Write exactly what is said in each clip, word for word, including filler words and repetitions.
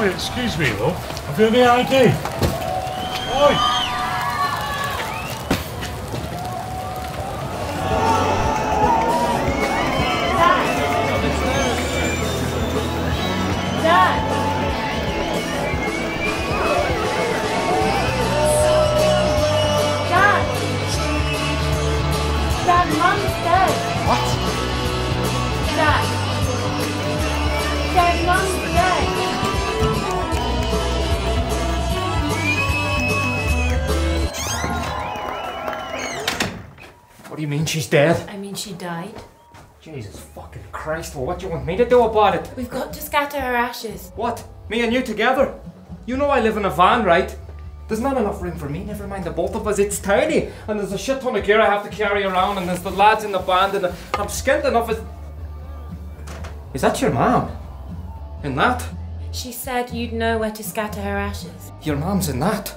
Oi, excuse me, love. Have you any I D? Oi! What do you mean she's dead? I mean she died. Jesus fucking Christ, well what do you want me to do about it? We've got to scatter her ashes. What? Me and you together? You know I live in a van, right? There's not enough room for me, never mind the both of us. It's tiny, and there's a shit ton of gear I have to carry around, and there's the lads in the band, and I'm skint enough as... Is that your mum? In that? She said you'd know where to scatter her ashes. Your mum's in that?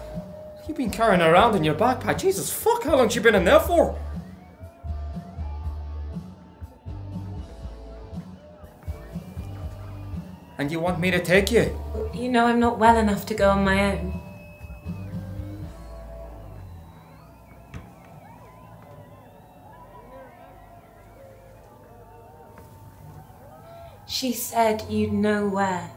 You've been carrying her around in your backpack. Jesus fuck, how long's she been in there for? And you want me to take you? You know I'm not well enough to go on my own. She said you'd know where.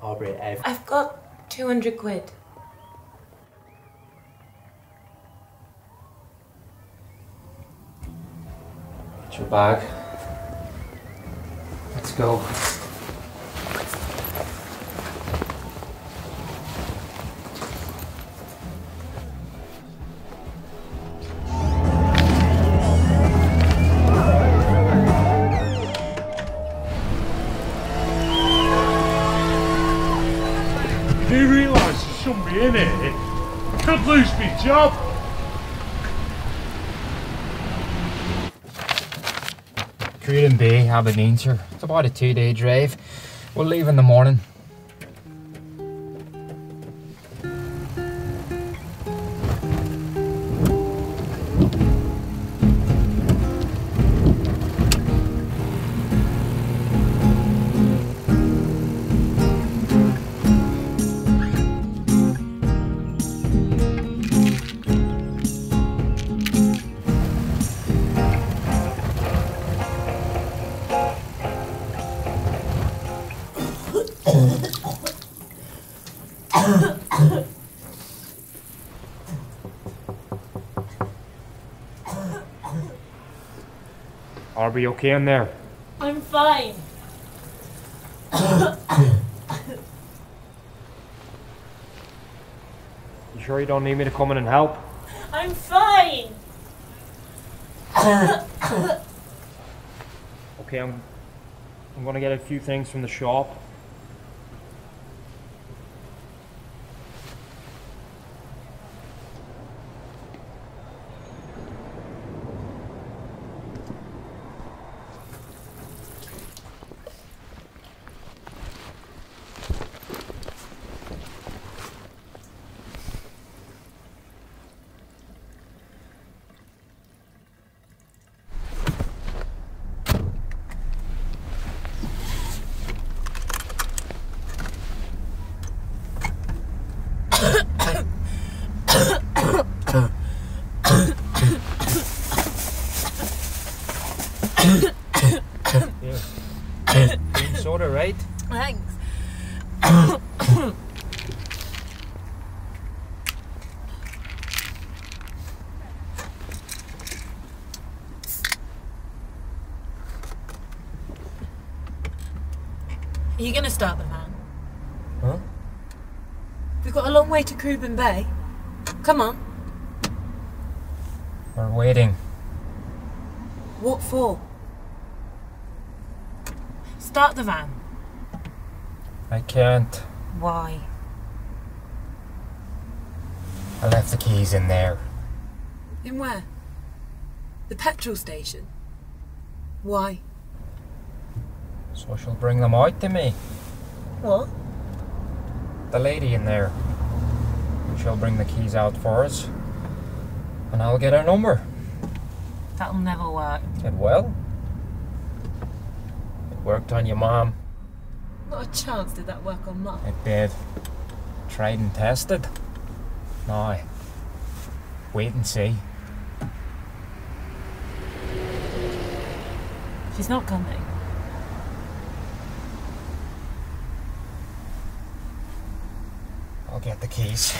Aubrey, I've... I've got two hundred quid. It's your bag. Let's go. Do you realise there's somebody in here? I could lose my job! Creedon Bay, Aberdeenshire. It's about a two day drive. We'll leave in the morning. Are we okay in there? I'm fine. You sure you don't need me to come in and help? I'm fine. Okay, I'm I'm gonna get a few things from the shop. Soda, right? Thanks. Are you going to start the van? Huh? We've got a long way to Creedon Bay. Come on. We're waiting. What for? Start the van. I can't. Why? I left the keys in there. In where? The petrol station? Why? So she'll bring them out to me. What? The lady in there. She'll bring the keys out for us. And I'll get her number. That'll never work. It will. worked on your mom. Not a chance did that work on mum. It did. Tried and tested. No. Wait and see. She's not coming. I'll get the keys.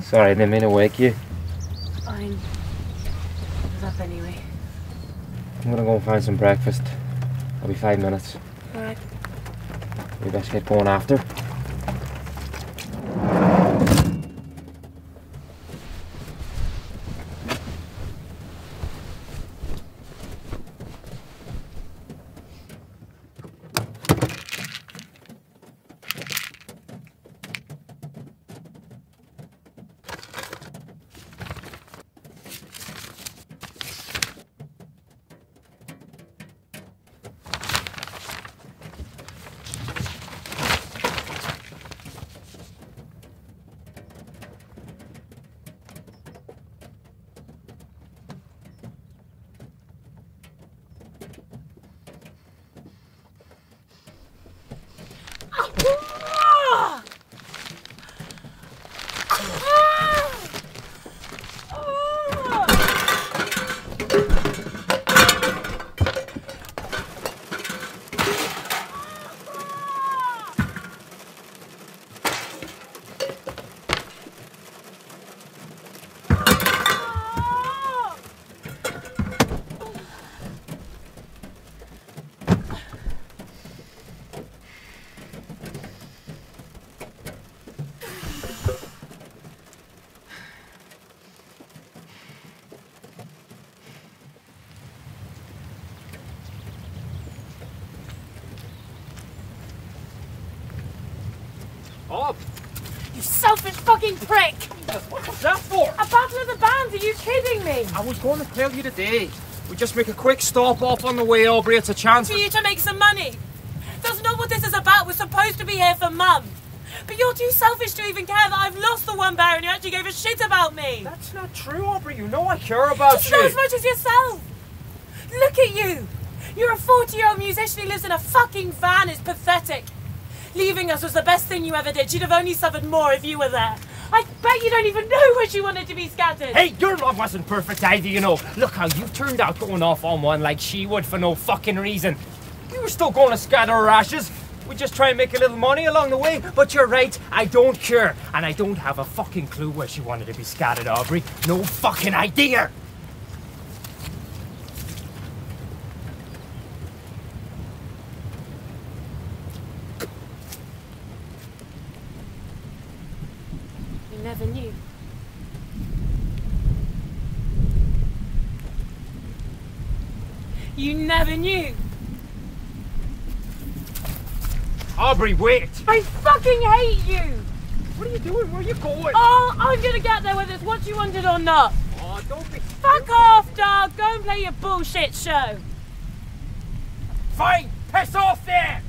Sorry, I didn't mean to wake you. Fine. I was up anyway. I'm gonna go and find some breakfast. I'll be five minutes. Alright. We best get going after. Up. You selfish fucking prick! What was that for? A battle of the bands, are you kidding me? I was going to tell you today. We just make a quick stop off on the way, Aubrey. It's a chance for you to make some money. That's not what this is about. We're supposed to be here for mum. But you're too selfish to even care that I've lost the one bear and you actually gave a shit about me. That's not true, Aubrey. You know I care about just you. Just not as much as yourself. Look at you. You're a forty-year-old musician who lives in a fucking van. It's pathetic. Leaving us was the best thing you ever did. You'd have only suffered more if you were there. I bet you don't even know where she wanted to be scattered. Hey, your love wasn't perfect either, you know. Look how you've turned out going off on one like she would for no fucking reason. You were still going to scatter her ashes. We just try and make a little money along the way. But you're right, I don't care. And I don't have a fucking clue where she wanted to be scattered, Aubrey. No fucking idea. Never knew. You never knew. Aubrey, wait! I fucking hate you! What are you doing? Where are you going? Oh, I'm gonna get there whether it's what you wanted or not. Oh, don't be... Fuck off, dog! Go and play your bullshit show. Fine! Piss off there!